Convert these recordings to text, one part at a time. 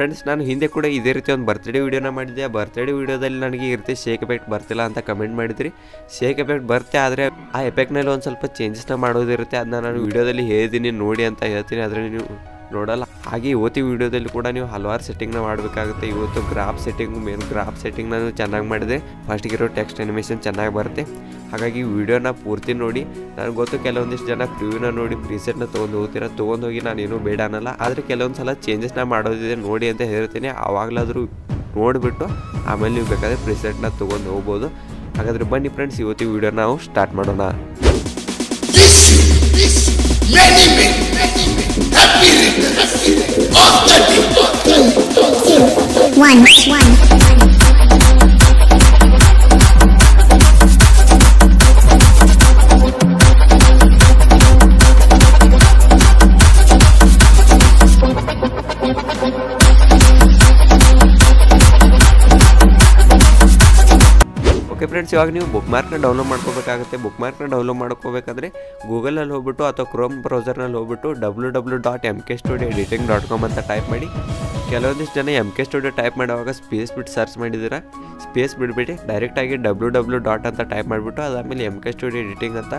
Friends नानु हिंदे कूड इदे रीति ओंदु बर्थडे वीडियोन माडिद्दे आ बर्थडे वीडियोदल्लि ननगे ई रीति शेक एफेक्ट बर्तिल्ल अंत कमेंट माडिद्रि। शेक एफेक्ट बर्ते आद्रे आ एफेक्ट नल्लि ओंदु स्वल्प चेंजेस माडोदु इरुत्ते अदन्न नानु वीडियोदल्लि हेळ्तीनि नोडि अंत हेळ्तीनि आद्रे नीवु नोडल्ल। ಹಾಗೆ ಇವತ್ತು ವಿಡಿಯೋದಲ್ಲಿ ಕೂಡ ನೀವು ಹಲವಾರು ಸೆಟ್ಟಿಂಗ್ ನ ಮಾಡಬೇಕಾಗುತ್ತೆ। ಇವತ್ತು graph setting main graph setting ನಾನು ಚೆನ್ನಾಗಿ ಮಾಡಿದ್ರೆ ಫಸ್ಟ್ ಗೆ ಇರೋ ಟೆಕ್ಸ್ಟ್ ಅನಿಮೇಷನ್ ಚೆನ್ನಾಗಿ ಬರುತ್ತೆ। ಹಾಗಾಗಿ ವಿಡಿಯೋನ ಪೂರ್ತಿ ನೋಡಿ। ನನಗೆ ಗೊತ್ತು ಕೆಲವೊಂದಿಷ್ಟು ಜನ ಪ್ರಿವ್ಯೂನ ನೋಡಿ ಪ್ರಿಸೆಟ್ ನ ತಗೊಂಡು ಹೋಗ್ತೀರಾ, ತಗೊಂಡು ಹೋಗಿ ನಾನು ಏನು ಬೇಡ ಅನ್ನಲ್ಲ, ಆದರೆ ಕೆಲವೊಂದು ಸಲ ಚೇಂಜಸ್ ನ ಮಾಡೋದಿದೆ ನೋಡಿ ಅಂತ ಹೇಳ್ತೀನಿ। ಆವಾಗಲಾದರೂ ನೋಡಿಬಿಟ್ಟು ಆಮೇಲೆ ನೀವು ಬೇಕಾದ್ರೆ ಪ್ರಿಸೆಟ್ ನ ತಗೊಂಡು ಹೋಗಬಹುದು। ಹಾಗಾದ್ರೆ ಬನ್ನಿ ಫ್ರೆಂಡ್ಸ್ ಇವತ್ತು ವಿಡಿಯೋನ ನಾವು ಸ್ಟಾರ್ಟ್ ಮಾಡೋಣ। ओके फ्रेंड्स इवाग नीवु बुक मार्क डाउनलोड ಮಾಡ್ಕೋಬೇಕಾಗುತ್ತೆ। बुक मार्क डाउनलोड ಮಾಡ್ಕೋಬೇಕಾದ್ರೆ गूगल ಅಲ್ಲಿ ಹೋಗ್ಬಿಟ್ಟು ಅಥವಾ क्रोम ಬ್ರೌಸರ್ ನಲ್ಲಿ ಹೋಗ್ಬಿಟ್ಟು www.mkstudioediting.com ಅಂತ ಟೈಪ್ ಮಾಡಿ। ಕೆಲವೊಂದಿಷ್ಟು ಜನ MK Studio ಟೈಪ್ ಮಾಡುವಾಗ ಸ್ಪೇಸ್ ಬಿಟ್ಟು ಸರ್ಚ್ ಮಾಡಿದಿರಾ, ಸ್ಪೇಸ್ ಬಿಡಬೇಡಿ, ಡೈರೆಕ್ಟ್ ಆಗಿ www. ಅಂತ ಟೈಪ್ ಮಾಡಿಬಿಟ್ಟು ಅದಾದ್ಮೇಲೆ MK Studio Editing ಅಂತ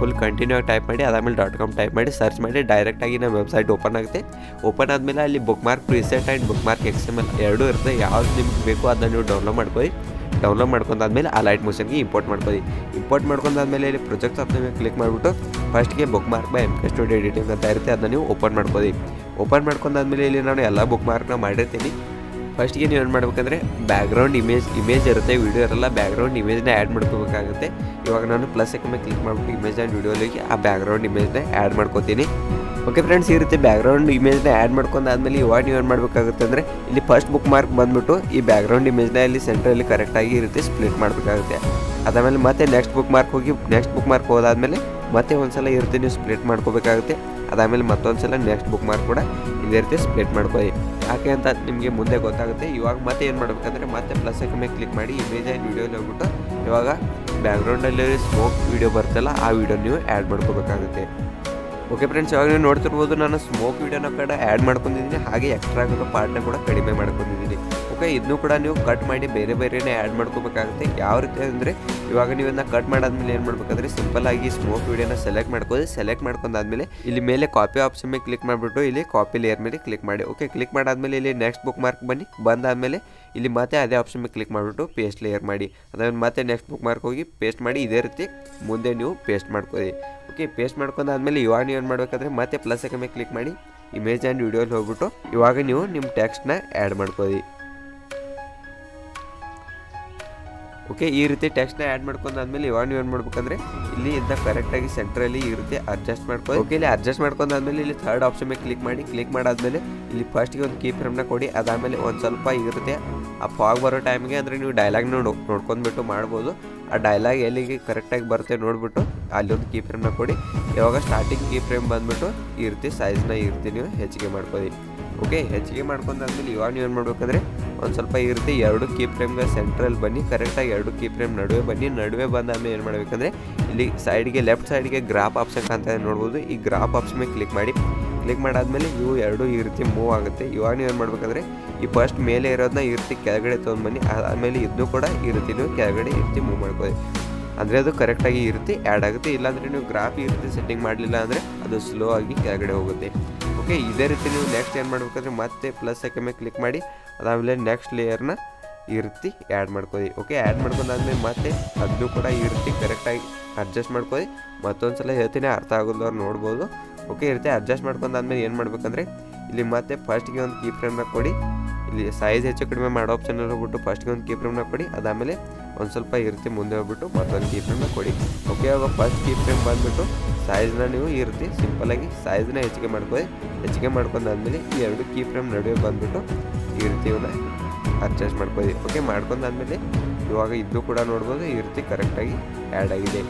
ಫುಲ್ ಕಂಟಿನ್ಯೂ ಟೈಪ್ ಮಾಡಿ ಅದಾದ್ಮೇಲೆ .com ಟೈಪ್ ಮಾಡಿ ಸರ್ಚ್ ಮಾಡಿ ಡೈರೆಕ್ಟ್ ಆಗಿ ನಮ್ಮ ವೆಬ್ಸೈಟ್ ಓಪನ್ ಆಗುತ್ತೆ। ಓಪನ್ ಆದ್ಮೇಲೆ ಅಲ್ಲಿ bookmark preset and bookmark XML ಎರಡೂ ಇರುತ್ತೆ। ಯಾವುದು ನಿಮಗೆ ಬೇಕು ಅದನ್ನ ನೀವು ಡೌನ್ಲೋಡ್ ಮಾಡ್ಕೊಳ್ಳಿ। डाउनलोड माड्कोंडादमेले अलाइट मोशन के इंपोर्ट माड्कोळ्ळि। इंपोर्ट माड्कोंडादमेले इल्लि प्रोजेक्ट्स ऑप्शन में क्लिक माड्बिट्टु फर्स्ट के bookmark by MK Studio Editing ಅಂತ ಇರುತ್ತೆ, ಅದನ್ನ ನೀವು ಓಪನ್ ಮಾಡ್ಕೊಳ್ಳಿ। ಓಪನ್ ಮಾಡ್ಕೊಂಡಾದಮೇಲೆ ಇಲ್ಲಿ ನಾನು ಎಲ್ಲಾ ಬುಕ್ ಮಾರ್ಕ್ ನ ಮಾಡಿರ್ತೀನಿ। ಫಸ್ಟ್ ಗೆ ನೀವು ಏನು ಮಾಡಬೇಕಂದ್ರೆ ಬ್ಯಾಕ್ಗ್ರೌಂಡ್ ಇಮೇಜ್ ಇರುತ್ತೆ, ವಿಡಿಯೋ ಇರಲ್ಲ, ಬ್ಯಾಕ್ಗ್ರೌಂಡ್ ಇಮೇಜ್ ನ ಆಡ್ ಮಾಡ್ಕೋಬೇಕಾಗುತ್ತೆ। ಇವಾಗ ನಾನು ಪ್ಲಸ್ ಐಕಾನ್ ಮೇಲೆ ಕ್ಲಿಕ್ ಮಾಡ್ಬಿಟ್ಟು ಇಮೇಜ್ ಅಂಡ್ ವಿಡಿಯೋ ಲಿಗೆ ಆ ಬ್ಯಾಕ್ಗ್ರೌಂಡ್ ಇಮೇಜ್ ನ ಆಡ್ ಮಾಡ್ಕೊತೀನಿ। ओके फ्रेंड्स ये रीति बैकग्राउंड इमेज आड माड्कोंडादमेले इवाग नीवु एनु फर्स्ट बुक मार्क बंदबिट्टु ई बैकग्राउंड इमेज ना सेंट्रली करेक्ट आगि इरुत्ते स्प्लिट माडबेकागुत्ते। अदादमेले मत्ते नेक्स्ट बुक मार्क होगि नेक्स्ट बुक मार्क होदादमेले मत्ते ओंद सल इरुत्ते नीवु स्प्लिट माड्कोबेकागुत्ते। अदादमेले मत्तोंद सल नेक्स्ट बुक मार्क कूड इदे रीति स्प्लिट माड्कोळ्ळि। याके अंत निमगे मुंदे गोत्तागुत्ते। इवाग मत्ते एनु माडबेकंद्रे मत्ते प्लस ऐकान मेले क्लिक माडि इमेज आंड विडियो अल्लि होगिबिट्टु इवाग बैकग्राउंड अल्लि स्मोक विडियो बरुत्तल्ल आ विडियो नीवु आड माड्कोबेकागुत्ते। ओके फ्रेंड्स इवाग नोड्तिरबहुदु नानु स्मोक विडियोन कूड आड माड्कोंडिद्दीनि हागे एक्स्ट्रा ಆಗಿರೋ ಪಾರ್ಟ್ನ ಕೂಡ ಕಡಿಮೆ ಮಾಡ್ಕೊಂಡಿದ್ದೀನಿ। ಓಕೆ ಇದನ್ನು ಕೂಡ ನೀವು ಕಟ್ ಮಾಡಿ ಬೇರೆ ಬೇರೆನೇ ಆಡ್ ಮಾಡ್ಕೋಬೇಕಾಗುತ್ತೆ। ಯಾವ ರೀತಿ ಅಂದ್ರೆ ಇವಾಗ ನೀವು ಇದನ್ನ ಕಟ್ ಮಾಡಾದ್ಮೇಲೆ ಏನು ಮಾಡಬೇಕಂದ್ರೆ ಸಿಂಪಲ್ ಆಗಿ ಸ್ಮೋಕ್ ವಿಡಿಯೋನ ಸೆಲೆಕ್ಟ್ ಮಾಡ್ಕೊಳ್ಳಿ। ಸೆಲೆಕ್ಟ್ ಮಾಡ್ಕೊಂಡಾದ್ಮೇಲೆ ಇಲ್ಲಿ ಮೇಲೆ ಕಾಪಿ ಆಪ್ಷನ್ ಮೇಲೆ ಕ್ಲಿಕ್ ಮಾಡಿಬಿಟ್ಟು ಇಲ್ಲಿ ಕಾಪಿ ಲೇಯರ್ ಮೇಲೆ ಕ್ಲಿಕ್ ಮಾಡಿ। ಓಕೆ ಕ್ಲಿಕ್ ಮಾಡಾದ್ಮೇಲೆ ಇಲ್ಲಿ ನೆಕ್ಸ್ಟ್ ಬುಕ್ ಮಾರ್ಕ್ ಬನ್ನಿ, ಬಂದಾದ್ಮೇಲೆ ಇಲ್ಲಿ ಮತ್ತೆ ಅದೇ ಆಪ್ಷನ್ ಮೇಲೆ ಕ್ಲಿಕ್ ಮಾಡಿಬಿಟ್ಟು ಪೇಸ್ಟ್ ಲೇಯರ್ ಮಾಡಿ। ಅದಾದ್ಮೇಲೆ ಮತ್ತೆ ನೆಕ್ಸ್ಟ್ ಬುಕ್ ಮಾರ್ಕ್ ಹೋಗಿ ಪೇಸ್ಟ್ ಮಾಡಿ ಇದೇ ರೀತಿ ಮುಂದೆ ನೀವು ಪೇಸ್ಟ್ ಮಾಡ್ಕೊಳ್ಳಿ। ಓಕೆ ಪೇಸ್ಟ್ ಮಾಡ್ಕೊಂಡಾದ್ಮೇಲೆ ಇವಾಗ ಏನು ಮಾಡಬೇಕಂದ್ರೆ ಮತ್ತೆ ಪ್ಲಸ್ ಐಕಾನ್ ಮೇಲೆ ಕ್ಲಿಕ್ ಮಾಡಿ ಇಮೇಜ್ ಅಂಡ್ ವಿಡಿಯೋ ಅಲ್ಲಿ ಹೋಗ್ಬಿಟ್ಟು ಇವಾಗ ನೀವು ನಿಮ್ಮ ಟೆಕ್ಸ್ಟ್ ನ ಆಡ್ ಮಾಡ್ಕೊಳ್ಳಿ। ओके ಈ ರೀತಿ ಟೆಕ್ಸ್ಟ್ ನ ಆಡ್ ಮಾಡ್ಕೊಂಡಾದ್ಮೇಲೆ ಇವಾಗ ನೀವು ಏನು ಮಾಡಬೇಕಂದ್ರೆ ಇಲ್ಲಿ ಇದನ್ನ ಕರೆಕ್ಟ್ ಆಗಿ ಸೆಂಟ್ರಲಿ ಈ ರೀತಿ ಅಡ್ಜಸ್ಟ್ ಮಾಡ್ಕೊಳ್ಳಿ। ಓಕೆ ಇಲ್ಲಿ ಅಡ್ಜಸ್ಟ್ ಮಾಡ್ಕೊಂಡಾದ್ಮೇಲೆ ಇಲ್ಲಿ ಥರ್ಡ್ ಆಪ್ಷನ್ ಮೇಲೆ ಕ್ಲಿಕ್ ಮಾಡಿ, ಕ್ಲಿಕ್ ಮಾಡಾದ್ಮೇಲೆ ಇಲ್ಲಿ ಫಸ್ಟ್ ಗೆ ಒಂದು ಕೀ ಫ್ರೇಮ್ ನ ಕೊಡಿ। ಅದಾದ್ಮೇಲೆ ಒಂದು ಸ್ವಲ್ಪ ಈ ರೀತಿ ಆ ಫಾಗ್ ಬರೋ ಟೈಮ್ ಗೆ ಅಂದ್ರೆ ನೀವು ಡೈಲಾಗ್ ನೋಡ್ಕೊಂಡು ಬಿಟ್ಟು ಮಾಡಬಹುದು। ಆ ಡೈಲಾಗ್ ಎಲ್ಲಿಗೆ ಕರೆಕ್ಟ್ ಆಗಿ ಬರುತ್ತೆ ನೋಡ್ಬಿಟ್ಟು ಅಲ್ಲಿ ಒಂದು ಕೀ ಫ್ರೇಮ್ ನ ಕೊಡಿ। ಇವಾಗ ಸ್ಟಾರ್ಟಿಂಗ್ ಕೀ ಫ್ರೇಮ್ ಬಂದ್ಬಿಟ್ಟು ಈ ರೀತಿ ಸೈಜ್ ನ ಈ ರೀತಿ ನೀವು ಹೆಚ್ಚಿಗೆ ಮಾಡ್ಕೊಳ್ಳಿ। ಓಕೆ ಹೆಚ್ಚಿಗೆ ಮಾಡ್ಕೊಂಡಾದ್ಮೇಲೆ ಇವಾಗ ನೀವು ಏನು ಮಾಡಬೇಕಂದ್ರೆ ಒಂದು ಸ್ವಲ್ಪ ಈ ರೀತಿ ಎರಡು ಕೀ ಫ್ರೇಮ್ ಗೆ ಸೆಂಟ್ರಲ್ ಬನ್ನಿ, ಕರೆಕ್ಟಾಗಿ ಎರಡು ಕೀ ಫ್ರೇಮ್ ನಡುವೆ ಬನ್ನಿ। ನಡುವೆ ಬಂದಾದ್ಮೇಲೆ ಏನು ಮಾಡಬೇಕಂದ್ರೆ ಇಲ್ಲಿ ಸೈಡ್ಗೆ ಲೆಫ್ಟ್ ಸೈಡ್ಗೆ ಗ್ರಾಫ್ ಆಪ್ಷನ್ ಅಂತ ನೋಡ್ಬೋದು। ಈ ಗ್ರಾಫ್ ಆಪ್ಷನ್ ಮೇಲೆ ಕ್ಲಿಕ್ ಮಾಡಿ, ಕ್ಲಿಕ್ ಮಾಡಾದ್ಮೇಲೆ ಇವು ಎರಡು ಈ ರೀತಿ ಮೂವ್ ಆಗುತ್ತೆ। ಇವಾಗ ನೀವು ಏನು ಮಾಡಬೇಕಂದ್ರೆ ಈ ಫಸ್ಟ್ ಮೇಲೆ ಇರೋದನ್ನ ಈ ರೀತಿ ಕೆಳಗಡೆ ತೊಗೊಂಡು ಬನ್ನಿ, ಆಮೇಲೆ ಇದನ್ನು ಕೂಡ ಈ ರೀತಿ ನೀವು ಕೆಳಗಡೆ ಈ ರೀತಿ ಮೂವ್ ಮಾಡ್ಕೊಳ್ಳಿ, ಅಂದರೆ ಅದು ಕರೆಕ್ಟಾಗಿ ಈ ರೀತಿ ಆ್ಯಡ್ ಆಗುತ್ತೆ। ಇಲ್ಲಾಂದರೆ ನೀವು ಗ್ರಾಫ್ ಈ ರೀತಿ ಸೆಟ್ಟಿಂಗ್ ಮಾಡಲಿಲ್ಲ ಅಂದರೆ ಅದು ಸ್ಲೋ ಆಗಿ ಕೆಳಗಡೆ ಹೋಗುತ್ತೆ। ಓಕೆ ಇದೇ ರೀತಿ ನೀವು ನೆಕ್ಸ್ಟ್ ಏನು ಮಾಡಬೇಕಂದ್ರೆ ಮತ್ತೆ ಪ್ಲಸ್ ಐಕಾನ್ ಮೇಲೆ ಕ್ಲಿಕ್ ಮಾಡಿ, ಅದಾದಮೇಲೆ ನೆಕ್ಸ್ಟ್ ಲೇಯರ್ನ ಈ ರೀತಿ ಆ್ಯಡ್ ಮಾಡ್ಕೊಳ್ಳಿ। ಓಕೆ ಆ್ಯಡ್ ಮಾಡ್ಕೊಂಡಾದ್ಮೇಲೆ ಮತ್ತೆ ಅದನ್ನು ಕೂಡ ಈ ರೀತಿ ಕರೆಕ್ಟಾಗಿ ಅಡ್ಜಸ್ಟ್ ಮಾಡ್ಕೊಳ್ಳಿ। ಮತ್ತೊಂದು ಸಲ ಹೇಳ್ತೀನಿ, ಅರ್ಥ ಆಗೋದವ್ರು ನೋಡ್ಬೋದು। ಓಕೆ ಈ ರೀತಿ ಅಡ್ಜಸ್ಟ್ ಮಾಡ್ಕೊಂಡಾದ್ಮೇಲೆ ಏನು ಮಾಡಬೇಕಂದ್ರೆ ಇಲ್ಲಿ ಮತ್ತೆ ಫಸ್ಟ್ಗೆ ಒಂದು ಕೀ ಫ್ರೇಮ್ನ ಕೊಡಿ, ಇಲ್ಲಿ ಸೈಜ್ ಹೆಚ್ಚು ಕಡಿಮೆ ಮಾಡೋ ಆಪ್ಷನಲ್ಲಿ ಹೋಗ್ಬಿಟ್ಟು ಫಸ್ಟ್ಗೆ ಒಂದು ಕೀ ಫ್ರೇಮ್ನ ಕೊಡಿ, ಅದಾದಮೇಲೆ ಒಂದು ಸ್ವಲ್ಪ ಈ ರೀತಿ ಮುಂದೆ ಹೋಗ್ಬಿಟ್ಟು ಮತ್ತೊಂದು ಕೀ ಫ್ರೇಮ್ನ ಕೊಡಿ। ಓಕೆ ಇವಾಗ ಫಸ್ಟ್ ಕೀ ಫ್ರೇಮ್ ಬಂದುಬಿಟ್ಟು ಸೈಜ್ನ ನೀವು ಈ ರೀತಿ ಸಿಂಪಲಾಗಿ ಸೈಜ್ನ ಹೆಚ್ಚಿಗೆ ಮಾಡ್ಕೊಳ್ಳಿ। ಹೆಚ್ಚಿಗೆ ಮಾಡ್ಕೊಂಡಾದ್ಮೇಲೆ ಈ ಎರಡು ಕೀ ಫ್ರೇಮ್ ನಡುವೆ ಬಂದುಬಿಟ್ಟು ಈ ರೀತಿ ಇವನ್ನ ಅಡ್ಜಸ್ಟ್ ಮಾಡ್ಕೊಳ್ಳಿ। ಓಕೆ ಮಾಡ್ಕೊಂಡಾದ್ಮೇಲೆ ಇವಾಗ ಇದು ಕೂಡ ನೋಡ್ಬೋದು ಈ ರೀತಿ ಕರೆಕ್ಟಾಗಿ ಆ್ಯಡ್ ಆಗಿದೆ।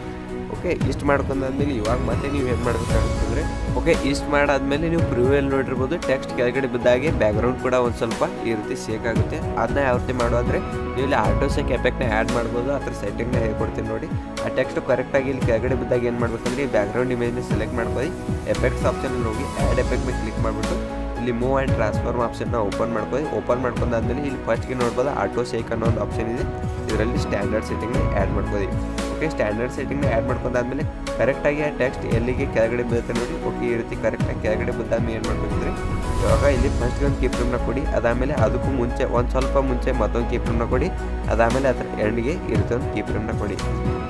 ಓಕೆ ಇಷ್ಟು ಮಾಡ್ಕೊಂಡಾದ್ಮೇಲೆ ಇವಾಗ ಮತ್ತೆ ನೀವು ಏನು ಮಾಡಬೇಕಾಗುತ್ತಂದರೆ ಓಕೆ ಇಷ್ಟು ಮಾಡಾದ್ಮೇಲೆ ನೀವು ಪ್ರಿವ್ಯೂಯಲ್ಲಿ ನೋಡಿರ್ಬೋದು ಟೆಕ್ಸ್ಟ್ ಕೆಳಗಡೆ ಬಿದ್ದಾಗೆ ಬ್ಯಾಕ್ಗ್ರೌಂಡ್ ಕೂಡ ಒಂದು ಸ್ವಲ್ಪ ಈ ರೀತಿ ಶೇಕ್ ಆಗುತ್ತೆ। ಅದನ್ನ ಯಾವ ರೀತಿ ಮಾಡೋದ್ರೆ ನೀವು ಇಲ್ಲಿ ಆಟೋ ಶೇಕ್ ಎಫೆಕ್ಟ್ನ ಆ್ಯಡ್ ಮಾಡ್ಬೋದು, ಅದ್ರ ಸೆಟ್ಟಿಂಗ್ನ ಹೇಳ್ಕೊಡ್ತೀನಿ ನೋಡಿ। ಆ ಟೆಕ್ಸ್ಟ್ ಕರೆಕ್ಟಾಗಿ ಇಲ್ಲಿ ಕೆಳಗಡೆ ಬಿದ್ದಾಗ ಏನು ಮಾಡಬೇಕಂದ್ರೆ ಈ ಬ್ಯಾಕ್ಗ್ರೌಂಡ್ ಇಮೇಜ್ನ ಸೆಲೆಕ್ಟ್ ಮಾಡ್ಕೊಳ್ಳಿ, ಎಫೆಕ್ಟ್ಸ್ ಆಪ್ಷನಲ್ಲಿ ಹೋಗಿ ಆ್ಯಡ್ ಎಫೆಕ್ಟ್ ಮೇಲೆ ಕ್ಲಿಕ್ ಮಾಡಿಬಿಟ್ಟು ಇಲ್ಲಿ ಮೂವ್ ಅಂಡ್ ಟ್ರಾನ್ಸ್ಫಾರ್ಮ್ ಆಪ್ಷನ್ ನ ಓಪನ್ ಮಾಡ್ಕೊಳ್ಳಿ. ಓಪನ್ ಮಾಡ್ಕೊಂಡ ಆದ್ಮೇಲೆ ಇಲ್ಲಿ ಫಸ್ಟ್ ಗೆ ನೋಡಬಹುದು ಆಟೋ ಶೇಕ್ ಅನ್ನೋ ಒಂದು ಆಪ್ಷನ್ ಇದೆ. ಇದರಲ್ಲಿ ಸ್ಟ್ಯಾಂಡರ್ಡ್ ಸೆಟ್ಟಿಂಗ್ ನ ಆಡ್ ಮಾಡ್ಕೊಳ್ಳಿ. ಓಕೆ, ಸ್ಟ್ಯಾಂಡರ್ಡ್ ಸೆಟ್ಟಿಂಗ್ ನ ಆಡ್ ಮಾಡ್ಕೊಂಡ ಆದ್ಮೇಲೆ ಕರೆಕ್ಟ್ ಆಗಿ ಆ ಟೆಕ್ಸ್ಟ್ ಎಲ್ಲಿಗೆ ಕೆಳಗಡೆ ಬೀಳುತ್ತೆ ನೋಡಿ. ಓಕೆ, ಈ ರೀತಿ ಕರೆಕ್ಟ್ ಆಗಿ ಕೆಳಗಡೆ ಬಂದಾದ್ಮೇಲೆ ಏನು ಮಾಡ್ಕೊತೀರಿ ಇವಾಗ ಇಲ್ಲಿ ಫಸ್ಟ್ ಒಂದು ಕೀಪ್ ರೂಮ್ ನ ಕೊಡಿ. ಅದಾದ್ಮೇಲೆ ಅದಕ್ಕೂ ಮುಂಚೆ ಒಂದು ಸ್ವಲ್ಪ ಮುಂಚೆ ಮತ್ತೊಂದು ಕೀಪ್ ರೂಮ್ ನ ಕೊಡಿ. ಅದಾದ್ಮೇಲೆ ಅದರ ಎಂಡ್ಗೆ ಇರುತ್ತೆ ಒಂದು ಕೀಪ್ ರೂಮ್ ನ ಕೊಡಿ.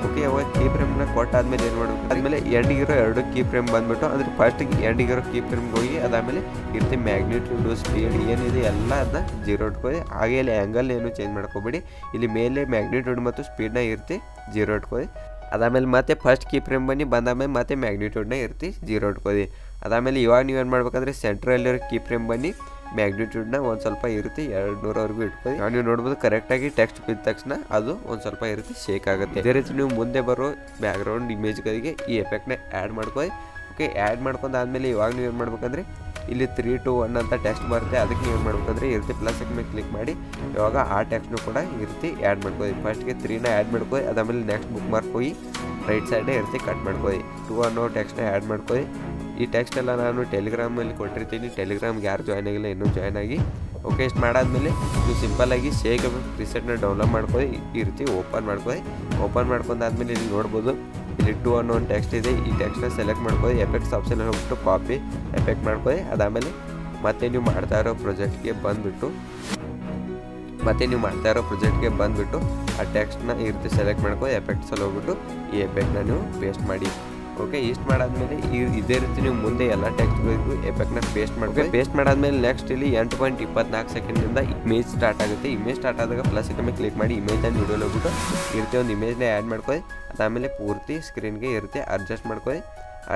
ಓಕೆ, ಅವಾಗ ಕೀಪ್ ರೂಮ್ ನ ಕೊಟ್ಟಾದ್ಮೇಲೆ ಏನು ಮಾಡಬೇಕು, ಆದ್ಮೇಲೆ ಎಂಡಿಗಿರೋ ಎರಡು ಕೀಪ್ ರೂಮ್ ಬಂದ್ಬಿಟ್ಟು ಅಂದ್ರೆ ಫಸ್ಟಿಗೆ ಎಂಡಿಗಿರೋ ಕೀಪ್ ರೂಮ್ಗೆ ಹೋಗಿ ಅದಾದ್ಮೇಲೆ ಇರುತ್ತೆ ಮ್ಯಾಗ್ನಿಟ್ಯೂಡ್ ಸ್ಪೀಡ್ ಏನಿದೆ ಎಲ್ಲ ಅದನ್ನ ಜೀರೋ ಇಟ್ಕೊಳ್ಳಿ. ಹಾಗೆ ಇಲ್ಲಿ ಆ್ಯಂಗಲ್ ಏನು ಚೇಂಜ್ ಮಾಡ್ಕೋಬೇಡಿ. ಇಲ್ಲಿ ಮೇಲೆ ಮ್ಯಾಗ್ನಿಟ್ಯೂಡ್ ಮತ್ತು ಸ್ಪೀಡ್ನ ಇರುತ್ತೆ ಜೀರೋ ಇಟ್ಕೊಳ್ಳಿ. ಅದಾದ್ಮೇಲೆ ಮತ್ತೆ ಫಸ್ಟ್ ಕೀಪ್ ರೂಮ್ ಬನ್ನಿ, ಬಂದಾದ್ಮೇಲೆ ಮತ್ತೆ ಮ್ಯಾಗ್ನಿಟ್ಯೂಡ್ನ ಇರ್ತಿ ಜೀರೋ ಇಟ್ಕೊಳ್ಳಿ. ಅದಾದ್ಮೇಲೆ ಇವಾಗ ನೀವೇನು ಮಾಡ್ಬೇಕಂದ್ರೆ ಸೆಂಟ್ರಲ್ಲಿರೋ ಕೀಪ್ ರೂಮ್ ಬನ್ನಿ, ಮ್ಯಾಗ್ನಿಟ್ಯೂಡ್ನ ಒಂದು ಸ್ವಲ್ಪ ಇರುತ್ತೆ 200ವರೆಗೂ ಇಟ್ಕೊಳ್ಳಿ. ನೀವು ನೋಡ್ಬೋದು ಕರೆಕ್ಟಾಗಿ ಟೆಕ್ಸ್ಟ್ ಬಿದ್ದ ತಕ್ಷಣ ಅದು ಒಂದು ಸ್ವಲ್ಪ ಇರುತ್ತೆ ಶೇಕ್ ಆಗುತ್ತೆ. ಇದೇ ರೀತಿ ನೀವು ಮುಂದೆ ಬರೋ ಬ್ಯಾಕ್ಗ್ರೌಂಡ್ ಇಮೇಜ್ಗಳಿಗೆ ಈ ಎಫೆಕ್ಟ್ನ ಆ್ಯಡ್ ಮಾಡ್ಕೊಳ್ಳಿ. ಓಕೆ, ಆ್ಯಡ್ ಮಾಡ್ಕೊಂಡಾದ್ಮೇಲೆ ಇವಾಗ ನೀವೇನು ಮಾಡ್ಬೇಕಂದ್ರೆ ಇಲ್ಲಿ 3-2-1 ಅಂತ ಟೆಕ್ಸ್ಟ್ ಬರುತ್ತೆ. ಅದಕ್ಕೆ ನೀವು ಏನು ಮಾಡ್ಬೇಕಂದ್ರೆ ಇರುತ್ತೆ ಪ್ಲಸ್ ಮೇಲೆ ಕ್ಲಿಕ್ ಮಾಡಿ ಇವಾಗ ಆ ಟೆಕ್ಸ್ಟ್ನು ಕೂಡ ಇರುತ್ತೆ ಆ್ಯಡ್ ಮಾಡ್ಕೊಳ್ಳಿ. ಫಸ್ಟ್ಗೆ 3ನ ಆ್ಯಡ್ ಮಾಡ್ಕೊಳ್ಳಿ. ಅದಾದಮೇಲೆ ನೆಕ್ಸ್ಟ್ ಬುಕ್ ಮಾರ್ಕ್ ಹೋಗಿ ರೈಟ್ ಸೈಡೇ ಇರುತ್ತೆ ಕಟ್ ಮಾಡ್ಕೊಳ್ಳಿ. 2 ಅನ್ನೋ ಟೆಕ್ಸ್ಟ್ನ ಆ್ಯಡ್ ಮಾಡ್ಕೊಳ್ಳಿ. ಈ ಟೆಕ್ಸ್ಟೆಲ್ಲ ನಾನು ಟೆಲಿಗ್ರಾಮಲ್ಲಿ ಕೊಟ್ಟಿರ್ತೀನಿ. ಟೆಲಿಗ್ರಾಮ್ಗೆ ಯಾರು ಜಾಯ್ನ್ ಆಗಿಲ್ಲ ಇನ್ನೂ ಜಾಯ್ನ್ ಆಗಿ. ಓಕೆ, ಇಷ್ಟು ಮಾಡಾದ್ಮೇಲೆ ನೀವು ಸಿಂಪಲ್ಲಾಗಿ ಶೇಕ್ ಪ್ರಿಸೆಟ್ನ ಡೌನ್ಲೋಡ್ ಮಾಡ್ಕೊಳ್ಳಿ. ಈ ರೀತಿ ಓಪನ್ ಮಾಡ್ಕೊಳ್ಳಿ. ಓಪನ್ ಮಾಡ್ಕೊಂಡಾದ್ಮೇಲೆ ಇಲ್ಲಿ ನೋಡ್ಬೋದು ಇಲ್ಲಿ 2 ಅನ್ನೋ ಒಂದು ಟೆಕ್ಸ್ಟ್ ಇದೆ. ಈ ಟೆಕ್ಸ್ಟ್ನ ಸೆಲೆಕ್ಟ್ ಮಾಡ್ಕೊಳ್ಳಿ. ಎಫೆಕ್ಟ್ಸ್ ಆಪ್ಷನಲ್ಲಿ ಹೋಗ್ಬಿಟ್ಟು ಕಾಪಿ ಎಫೆಕ್ಟ್ ಮಾಡ್ಕೊಳ್ಳಿ. ಅದಾದಮೇಲೆ ಮತ್ತೆ ನೀವು ಮಾಡ್ತಾ ಇರೋ ಪ್ರಾಜೆಕ್ಟ್ಗೆ ಬಂದುಬಿಟ್ಟು ಆ ಟೆಕ್ಸ್ಟ್ನ ಈ ರೀತಿ ಸೆಲೆಕ್ಟ್ ಮಾಡ್ಕೊಳ್ಳಿ. ಎಫೆಕ್ಟ್ಸಲ್ಲಿ ಹೋಗ್ಬಿಟ್ಟು ಈ ಎಫೆಕ್ಟ್ನ ನೀವು ಪೇಸ್ಟ್ ಮಾಡಿ. ಓಕೆ, ಇಷ್ಟು ಮಾಡಾದ್ಮೇಲೆ ಇದೇ ರೀತಿ ನೀವು ಮುಂದೆ ಎಲ್ಲ ಟೆಕ್ಸ್ಟ್ಗಳಿಗೂ ಎಫೆಕ್ಟ್ನ ಪೇಸ್ಟ್ ಮಾಡ್ಕೊಳ್ಳಿ. ಪೇಸ್ಟ್ ಮಾಡಾದ್ಮೇಲೆ ನೆಕ್ಸ್ಟ್ ಇಲ್ಲಿ 8.24 ಸೆಕೆಂಡಿಂದ ಇಮೇಜ್ ಸ್ಟಾರ್ಟ್ ಆಗುತ್ತೆ. ಇಮೇಜ್ ಸ್ಟಾರ್ಟ್ ಆದಾಗ ಪ್ಲಸ್ ಕಮ್ಮಿ ಕ್ಲಿಕ್ ಮಾಡಿ ಇಮೇಜ್ ಆ್ಯಂಡ್ ವಿಡಿಯೋ ಹೋಗ್ಬಿಟ್ಟು ಇರುತ್ತೆ ಒಂದು ಇಮೇಜ್ನ ಆ್ಯಡ್ ಮಾಡ್ಕೊಳ್ಳಿ. ಅದಾದಮೇಲೆ ಪೂರ್ತಿ ಸ್ಕ್ರೀನ್ಗೆ ಇರುತ್ತೆ ಅಡ್ಜಸ್ಟ್ ಮಾಡ್ಕೊಳ್ಳಿ.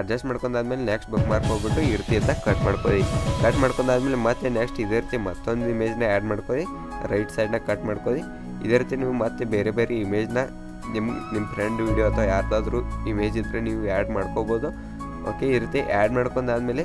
ಅಡ್ಜಸ್ಟ್ ಮಾಡ್ಕೊಂಡಾದ್ಮೇಲೆ ನೆಕ್ಸ್ಟ್ ಬುಕ್ ಮಾರ್ಕ್ ಹೋಗ್ಬಿಟ್ಟು ಇರ್ತಿ ಅಂತ ಕಟ್ ಮಾಡ್ಕೊಳ್ಳಿ. ಕಟ್ ಮಾಡ್ಕೊಂಡಾದ್ಮೇಲೆ ಮತ್ತೆ ನೆಕ್ಸ್ಟ್ ಇದೇ ರೀತಿ ಮತ್ತೊಂದು ಇಮೇಜ್ನ ಆ್ಯಡ್ ಮಾಡ್ಕೊಳ್ಳಿ. ರೈಟ್ ಸೈಡ್ನ ಕಟ್ ಮಾಡ್ಕೊಳ್ಳಿ. ಇದೇ ರೀತಿ ನೀವು ಮತ್ತೆ ಬೇರೆ ಬೇರೆ ಇಮೇಜ್ನ ನಿಮ್ಮ ಫ್ರೆಂಡ್ ವೀಡಿಯೋ ಅಥವಾ ಯಾರ್ದಾದ್ರೂ ಇಮೇಜ್ ಇದ್ದರೆ ನೀವು ಆ್ಯಡ್ ಮಾಡ್ಕೋಬೋದು. ಓಕೆ, ಈ ರೀತಿ ಆ್ಯಡ್ ಮಾಡ್ಕೊಂಡಾದ್ಮೇಲೆ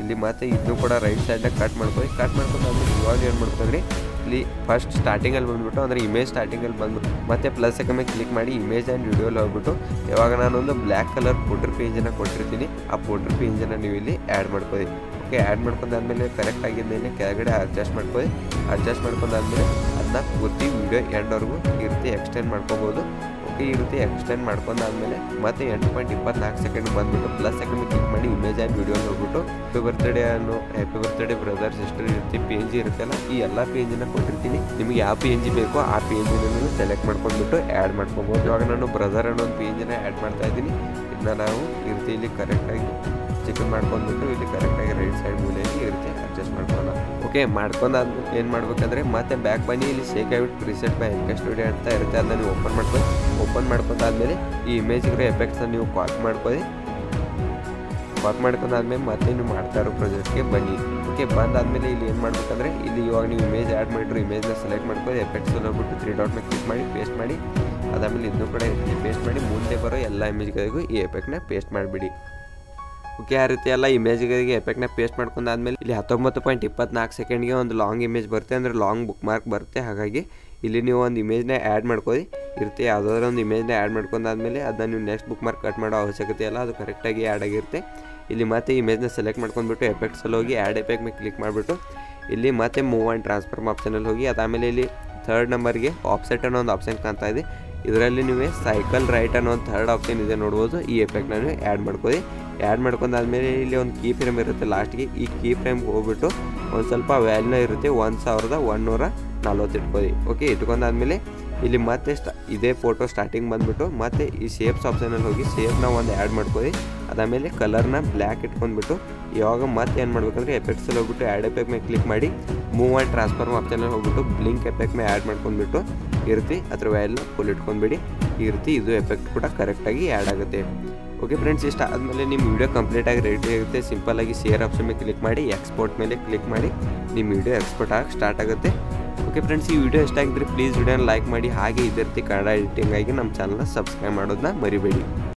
ಇಲ್ಲಿ ಮತ್ತೆ ಇದನ್ನು ಕೂಡ ರೈಟ್ ಸೈಡ್ನ ಕಟ್ ಮಾಡ್ಕೊಳ್ಳಿ. ಕಟ್ ಮಾಡ್ಕೊಂಡಾದ್ಮೇಲೆ ಇವಾಗ ಏನು ಮಾಡ್ಕೊಂಡ್ರಿ ಇಲ್ಲಿ ಫಸ್ಟ್ ಸ್ಟಾರ್ಟಿಂಗಲ್ಲಿ ಬಂದುಬಿಟ್ಟು ಅಂದರೆ ಇಮೇಜ್ ಸ್ಟಾರ್ಟಿಂಗಲ್ಲಿ ಬಂದ್ಬಿಟ್ಟು ಮತ್ತೆ ಪ್ಲಸ್ ಕಮ್ಮಿ ಕ್ಲಿಕ್ ಮಾಡಿ ಇಮೇಜ್ ಆ್ಯಂಡ್ ವಿಡಿಯೋಲಿ ಹೋಗ್ಬಿಟ್ಟು ಇವಾಗ ನಾನೊಂದು ಬ್ಲ್ಯಾಕ್ ಕಲರ್ ಪೋಟ್ರ್ ಪೇಜನ್ನು ಕೊಟ್ಟಿರ್ತೀನಿ. ಆ ಪೋಟ್ರ್ ಪೇಜನ್ನು ನೀವು ಇಲ್ಲಿ ಆ್ಯಡ್ ಮಾಡ್ಕೊಳ್ಳಿ. ಓಕೆ, ಆ್ಯಡ್ ಮಾಡ್ಕೊಂಡಾದ್ಮೇಲೆ ಕರೆಕ್ಟ್ ಆಗಿದ್ದೇನೆ ಕೆಳಗಡೆ ಅಡ್ಜಸ್ಟ್ ಮಾಡ್ಕೊಳ್ಳಿ. ಅಡ್ಜಸ್ಟ್ ಮಾಡ್ಕೊಂಡಾದ್ಮೇಲೆ ಅದನ್ನ ಪೂರ್ತಿ ವೀಡಿಯೋ ಎಂಡ್ವರೆಗೂ ಈ ರೀತಿ ಎಕ್ಸ್ಟೆಂಡ್ ಮಾಡ್ಕೋಬೋದು. ಓಕೆ, ಈ ರೀತಿ ಎಕ್ಸ್ಟೆಂಡ್ ಮಾಡ್ಕೊಂಡಾದ್ಮೇಲೆ ಮತ್ತೆ 8.24 ಸೆಕೆಂಡ್ ಬಂದುಬಿಟ್ಟು ಪ್ಲಸ್ ಸೆಕೆಂಡ್ ಕ್ಲಿಕ್ ಮಾಡಿ ಇಮೇಜ್ ಆ್ಯಂಡ್ ವಿಡಿಯೋ ಹೋಗ್ಬಿಟ್ಟು ಹ್ಯಾಪಿ ಬರ್ತ್ಡೇ ಅನ್ನೋ ಹ್ಯಾಪಿ ಬರ್ತ್ಡೇ ಬ್ರದರ್ ಸಿಸ್ಟರ್ ಇರುತ್ತೆ ಪೇಜ್ ಇರುತ್ತಲ್ಲ ಈ ಎಲ್ಲ ಪೇಜನ್ನು ಕೊಟ್ಟಿರ್ತೀನಿ. ನಿಮಗೆ ಯಾವ ಪೇಜ್ ಬೇಕೋ ಆ ಪೇಜನ್ನು ನೀವು ಸೆಲೆಕ್ಟ್ ಮಾಡ್ಕೊಂಡ್ಬಿಟ್ಟು ಆ್ಯಡ್ ಮಾಡ್ಕೊಬೋದು. ಇವಾಗ ನಾನು ಬ್ರದರ್ ಅನ್ನೋ ಒಂದು ಪೇಜನ್ನು ಆ್ಯಡ್ ಮಾಡ್ತಾಯಿದ್ದೀನಿ. ಇದನ್ನ ನಾವು ಈ ರೀತಿ ಇಲ್ಲಿ ಕರೆಕ್ಟಾಗಿ ಚಿಕನ್ ಮಾಡ್ಕೊಂಡ್ಬಿಟ್ಟು ಇಲ್ಲಿ ಕರೆಕ್ಟಾಗಿ ರೈಟ್ ಸೈಡ್ ಮೂಲೆಯಲ್ಲಿ ಇರುತ್ತೆ ಅಡ್ಜಸ್ಟ್ ಮಾಡ್ಕೊಳ್ಳೋಣ. ಓಕೆ, ಮಾಡ್ಕೊಂಡಾದ್ಮೇಲೆ ಏನು ಮಾಡ್ಬೇಕಂದ್ರೆ ಮತ್ತೆ ಬ್ಯಾಕ್ ಬನ್ನಿ. ಇಲ್ಲಿ ಶೇಕ್ ಆಗಿಬಿಟ್ಟು ಪ್ರಿಸೆಟ್ ಬೈ MK Studio ಅಂತ ಇರುತ್ತೆ. ಅದನ್ನ ನೀವು ಓಪನ್ ಮಾಡ್ಕೊಳ್ಳಿ. ಓಪನ್ ಮಾಡ್ಕೊಂಡಾದ್ಮೇಲೆ ಈ ಇಮೇಜ್ಗೆ ಎಫೆಕ್ಟ್ಸನ್ನು ನೀವು ಕಾಪಿ ಮಾಡ್ಕೊಳ್ಳಿ. ಕಾಪಿ ಮಾಡ್ಕೊಂಡಾದ್ಮೇಲೆ ಮತ್ತೆ ನೀವು ಮಾಡ್ತಾ ಇರೋ ಪ್ರಾಜೆಕ್ಟ್ಗೆ ಬನ್ನಿ. ಓಕೆ, ಬಂದಾದ್ಮೇಲೆ ಇಲ್ಲಿ ಏನು ಮಾಡ್ಬೇಕಂದ್ರೆ ಇಲ್ಲಿ ಇವಾಗ ನೀವು ಇಮೇಜ್ ಆ್ಯಡ್ ಮಾಡಿರೋ ಇಮೇಜ್ನ ಸೆಲೆಕ್ಟ್ ಮಾಡ್ಕೊಳ್ಳಿ. ಎಫೆಕ್ಟ್ಸಲ್ಲಿ ಹೋಗ್ಬಿಟ್ಟು 3 ಡಾಟ್ ಮೇಲೆ ಕ್ಲಿಕ್ ಮಾಡಿ ಪೇಸ್ಟ್ ಮಾಡಿ. ಅದಾದಮೇಲೆ ಇದನ್ನು ಕೂಡ ಪೇಸ್ಟ್ ಮಾಡಿ ಮುಂದೆ ಬರೋ ಎಲ್ಲ ಇಮೇಜ್ಗಳಿಗೂ ಈ ಎಫೆಕ್ಟ್ನ ಪೇಸ್ಟ್ ಮಾಡಿಬಿಡಿ. ಓಕೆ, ಆ ರೀತಿ ಎಲ್ಲ ಇಮೇಜ್ಗಳಿಗೆ ಎಫೆಕ್ಟ್ನ ಪೇಸ್ಟ್ ಮಾಡ್ಕೊಂಡಾದ್ಮೇಲೆ ಇಲ್ಲಿ 19.24 ಸೆಕೆಂಡ್ಗೆ ಒಂದು ಲಾಂಗ್ ಇಮೇಜ್ ಬರುತ್ತೆ. ಅಂದರೆ ಲಾಂಗ್ ಬುಕ್ ಮಾರ್ಕ್ ಬರುತ್ತೆ. ಹಾಗಾಗಿ ಇಲ್ಲಿ ನೀವು ಒಂದು ಇಮೇಜ್ನ ಆ್ಯಡ್ ಮಾಡ್ಕೊಳ್ಳಿ. ಇರುತ್ತೆ ಯಾವುದಾದ್ರೂ ಒಂದು ಇಮೇಜ್ನ ಆ್ಯಡ್ ಮಾಡ್ಕೊಂಡಾದ್ಮೇಲೆ ಅದನ್ನ ನೀವು ನೆಕ್ಸ್ಟ್ ಬುಕ್ ಮಾರ್ಕ್ ಕಟ್ ಮಾಡೋ ಅವಶ್ಯಕತೆ ಇಲ್ಲ. ಅದು ಕರೆಕ್ಟಾಗಿ ಆ್ಯಡ್ ಆಗಿರುತ್ತೆ. ಇಲ್ಲಿ ಮತ್ತೆ ಇಮೇಜ್ನ ಸೆಲೆಕ್ಟ್ ಮಾಡ್ಕೊಂಡ್ಬಿಟ್ಟು ಎಫೆಕ್ಟ್ಸಲ್ಲಿ ಹೋಗಿ ಆ್ಯಡ್ ಎಫೆಕ್ಟ್ ಮೇಲೆ ಕ್ಲಿಕ್ ಮಾಡಿಬಿಟ್ಟು ಇಲ್ಲಿ ಮತ್ತೆ ಮೂವ್ ಆ್ಯಂಡ್ ಟ್ರಾನ್ಸ್ಫಾರ್ಮ್ ಆಪ್ಷನಲ್ಲಿ ಹೋಗಿ ಅದಾದಮೇಲೆ ಇಲ್ಲಿ 3rd ನಂಬರ್ಗೆ ಆಫ್ಸೆಟ್ ಅನ್ನೋ ಒಂದು ಆಪ್ಷನ್ ಕಾಣ್ತಾ ಇದೆ. ಇದರಲ್ಲಿ ನೀವೇ ಸೈಕಲ್ ರೈಟ್ ಅನ್ನೋ ಒಂದು 3rd ಆಪ್ಷನ್ ಇದೆ ನೋಡ್ಬೋದು. ಈ ಎಫೆಕ್ಟ್ನ ನೀವು ಆ್ಯಡ್ ಮಾಡ್ಕೊಳ್ಳಿ. ಆ್ಯಡ್ ಮಾಡ್ಕೊಂಡಾದ್ಮೇಲೆ ಇಲ್ಲಿ ಒಂದು ಕೀ ಫ್ರೇಮ್ ಇರುತ್ತೆ ಲಾಸ್ಟ್ಗೆ. ಈ ಕೀ ಫ್ರೇಮ್ಗೆ ಹೋಗ್ಬಿಟ್ಟು ಒಂದು ಸ್ವಲ್ಪ ವ್ಯಾಲ್ಯೂ ಇರುತ್ತೆ 1140 ಇಟ್ಕೊಳ್ಳಿ. ಓಕೆ, ಇಟ್ಕೊಂಡಾದ್ಮೇಲೆ ಇಲ್ಲಿ ಮತ್ತೆ ಇದೇ ಫೋಟೋ ಸ್ಟಾರ್ಟಿಂಗ್ ಬಂದುಬಿಟ್ಟು ಮತ್ತೆ ಈ ಶೇಪ್ಸ್ ಆಪ್ಷನಲ್ಲಿ ಹೋಗಿ ಶೇಪ್ನ ಒಂದು ಆ್ಯಡ್ ಮಾಡ್ಕೊಳ್ಳಿ. ಅದಾದಮೇಲೆ ಕಲರ್ನ ಬ್ಲ್ಯಾಕ್ ಇಟ್ಕೊಂಡ್ಬಿಟ್ಟು ಇವಾಗ ಮತ್ತೆ ಏನು ಮಾಡ್ಬೇಕಂದ್ರೆ ಎಫೆಕ್ಟ್ಸಲ್ಲಿ ಹೋಗ್ಬಿಟ್ಟು ಆ್ಯಡ್ ಎಫೆಕ್ಟ್ ಮೇಲೆ ಕ್ಲಿಕ್ ಮಾಡಿ ಮೂವ್ ಆ್ಯಂಡ್ ಟ್ರಾನ್ಸ್ಫಾರ್ಮ್ ಆಪ್ಷನಲ್ಲಿ ಹೋಗ್ಬಿಟ್ಟು ಬ್ಲಿಂಕ್ ಎಫೆಕ್ಟ್ ಮೇಲೆ ಆ್ಯಡ್ ಮಾಡ್ಕೊಂಡ್ಬಿಟ್ಟು ಇರ್ತಿ ಅದ್ರ ವ್ಯಾಲ್ಯೂ ಫುಲ್ ಇಟ್ಕೊಂಡ್ಬಿಡಿ. ಈ ರೀತಿ ಇದು ಎಫೆಕ್ಟ್ ಕೂಡ ಕರೆಕ್ಟಾಗಿ ಆ್ಯಡ್ ಆಗುತ್ತೆ. ಓಕೆ ಫ್ರೆಂಡ್ಸ್, ಇಷ್ಟ ಆದಮೇಲೆ ನಿಮ್ಮ ವಿಡಿಯೋ ಕಂಪ್ಲೀಟಾಗಿ ರೆಡಿ ಆಗುತ್ತೆ. ಸಿಂಪಲ್ಲಾಗಿ ಶೇರ್ ಆಪ್ಷನ್ ಮೇಲೆ ಕ್ಲಿಕ್ ಮಾಡಿ ಎಕ್ಸ್ಪೋರ್ಟ್ ಮೇಲೆ ಕ್ಲಿಕ್ ಮಾಡಿ ನಿಮ್ಮ ವಿಡಿಯೋ ಎಕ್ಸ್ಪೋರ್ಟ್ ಆಗಿ ಸ್ಟಾರ್ಟ್ ಆಗುತ್ತೆ. ಓಕೆ ಫ್ರೆಂಡ್ಸ್, ಈ ವಿಡಿಯೋ ಇಷ್ಟ ಆಗಿದ್ರೆ ಪ್ಲೀಸ್ ವಿಡಿಯೋನ ಲೈಕ್ ಮಾಡಿ. ಹಾಗೆ ಇದೇ ರೀತಿ ಕನ್ನಡ ಎಡಿಟಿಂಗಾಗಿ ನಮ್ಮ ಚಾನಲ್ನ ಸಬ್ಸ್ಕ್ರೈಬ್ ಮಾಡೋದನ್ನ ಮರಿಬೇಡಿ.